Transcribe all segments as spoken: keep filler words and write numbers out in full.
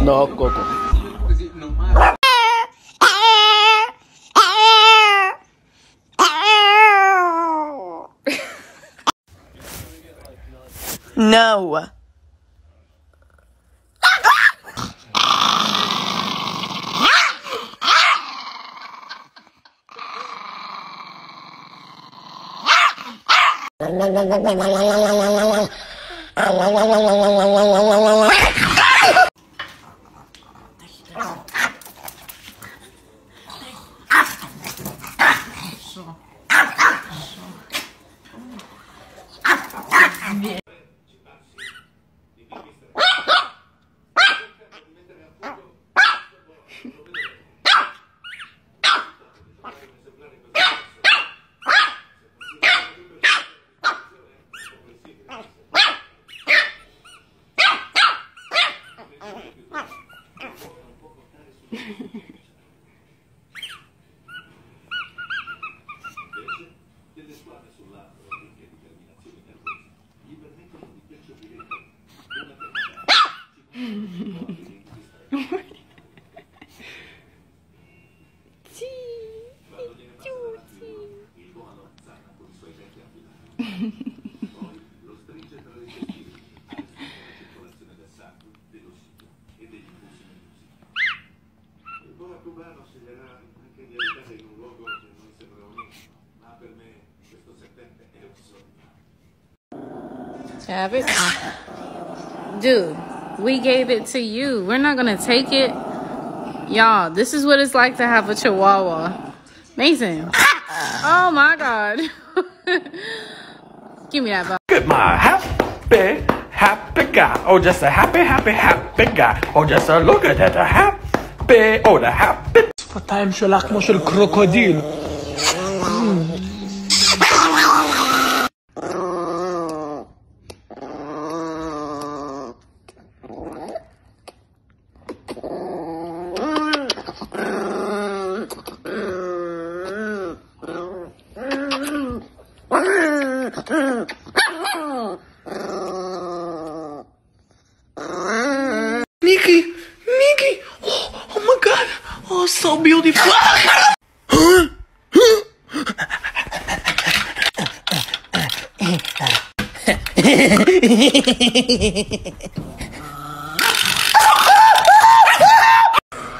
No, Coco. No. Have it, dude. We gave it to you. We're not gonna take it, y'all. This is what it's like to have a Chihuahua. Mason. Oh my God. Give me that ball. Good, my happy, happy guy. Oh, just a happy, happy, happy guy. Oh, just a look at that, a happy. Oh, the happy. For time, she like much a crocodile. Nikki, Nikki, oh, oh my God, oh, so beautiful. Huh?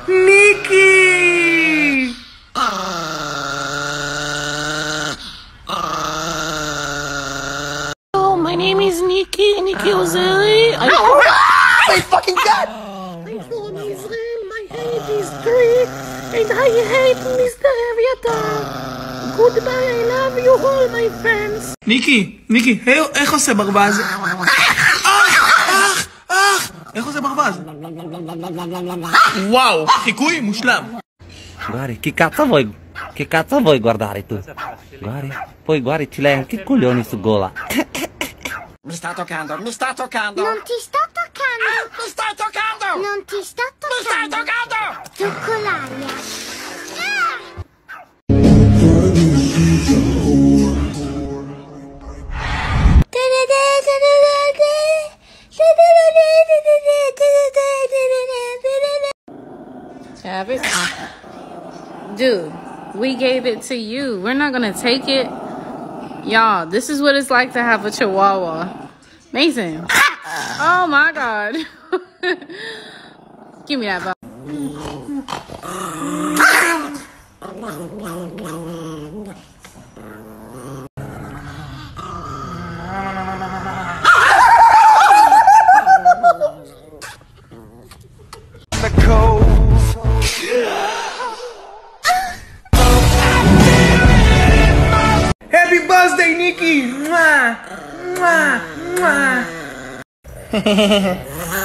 Nikki. Oh, my name is Nikki, Nikki Ozeli. My fucking God! Oh, my name is Ram, my head is great, and I hate Mister Aviator. Goodbye, I love you all, my friends. Nikki, Nikki, hey, איך עושה ברווז? אך, אך, איך עושה ברווז? וואו, חיקוי מושלם. Guarda, que cazzo vuoi? Che cazzo vuoi guardare tu? Guarda, poi guarda, ci l'hai anche coglioni su gola. Mi sta toccando, mi sta toccando. Non ti sto toccando. Mi sta toccando. Non ti sto toccando. Mi sta toccando. Have it? Dude, we gave it to you. We're not gonna take it. Y'all, this is what it's like to have a Chihuahua. Mason. Oh my God. Give me that ball.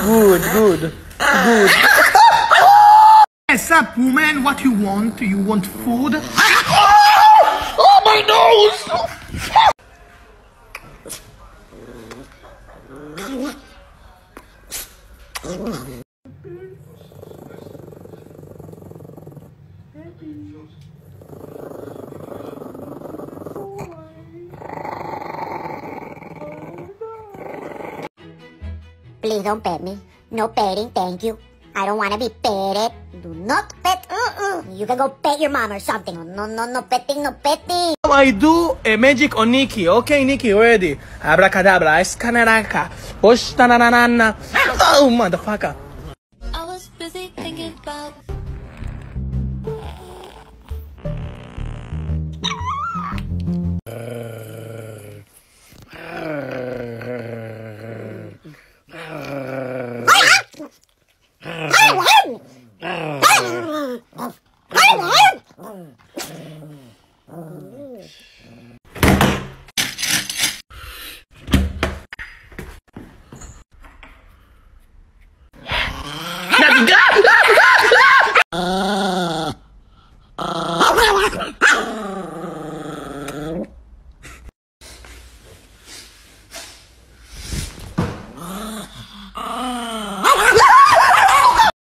Good, good, good. What's up, woman? What you want? You want food? Oh, oh my nose! Please don't pet me. No petting, thank you. I don't want to be petted. Do not pet. Uh-uh. You can go pet your mom or something. No, no, no petting, no petting. Now I do a magic on Nikki. Okay, Nikki, ready? Abracadabra, escanaraca, postananana. Oh, motherfucker. I was busy thinking about...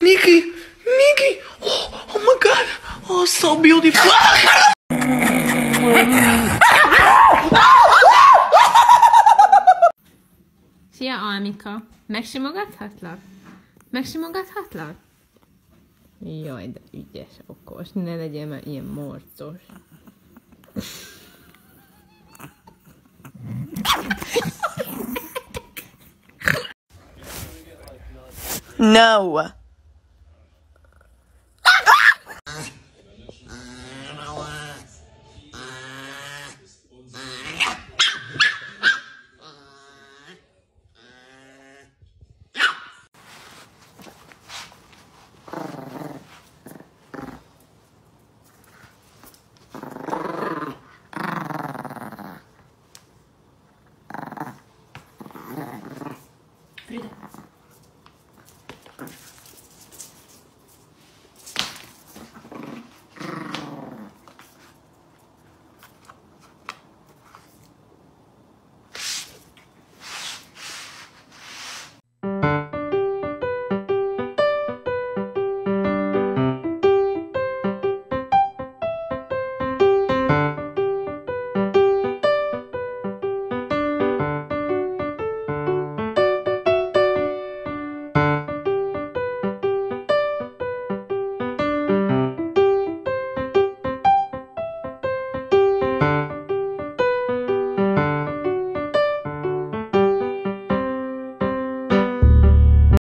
Nikki, Nikki, oh, oh my God, oh so beautiful. Szia, Almika, megsimogathatlak? hatlak? Megsimogathatlak? Jaj, de ügyes, okos, ne legyél már ilyen morcos. No! Frida.